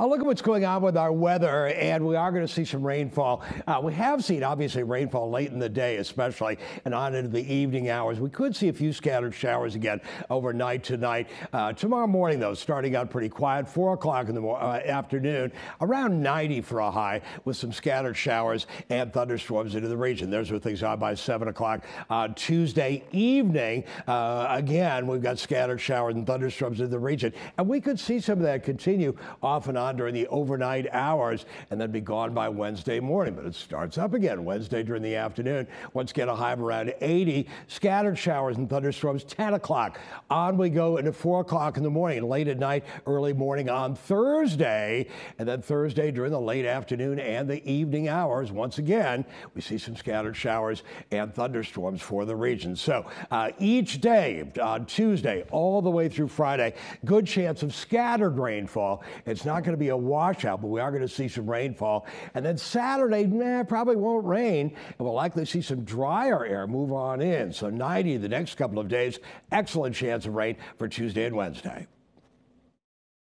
I'll look at what's going on with our weather, and we are going to see some rainfall. We have seen, obviously, rainfall late in the day, especially, and on into the evening hours. We could see a few scattered showers again overnight tonight. Tomorrow morning, though, starting out pretty quiet, 4 o'clock in the afternoon, around 90 for a high, with some scattered showers and thunderstorms into the region. Those are things on by 7 o'clock on Tuesday evening. Again, we've got scattered showers and thunderstorms into the region, and we could see some of that continue off and on during the overnight hours, and then be gone by Wednesday morning. But it starts up again Wednesday during the afternoon. Once again, a high of around 80, scattered showers and thunderstorms 10 o'clock. On we go into 4 o'clock in the morning, late at night, early morning on Thursday, and then Thursday during the late afternoon and the evening hours. Once again, we see some scattered showers and thunderstorms for the region. So each day on Tuesday all the way through Friday, good chance of scattered rainfall. It's not going to be a washout, but we are going to see some rainfall. And then Saturday, probably won't rain, and we'll likely see some drier air move on in. So 90 the next couple of days, excellent chance of rain for Tuesday and Wednesday.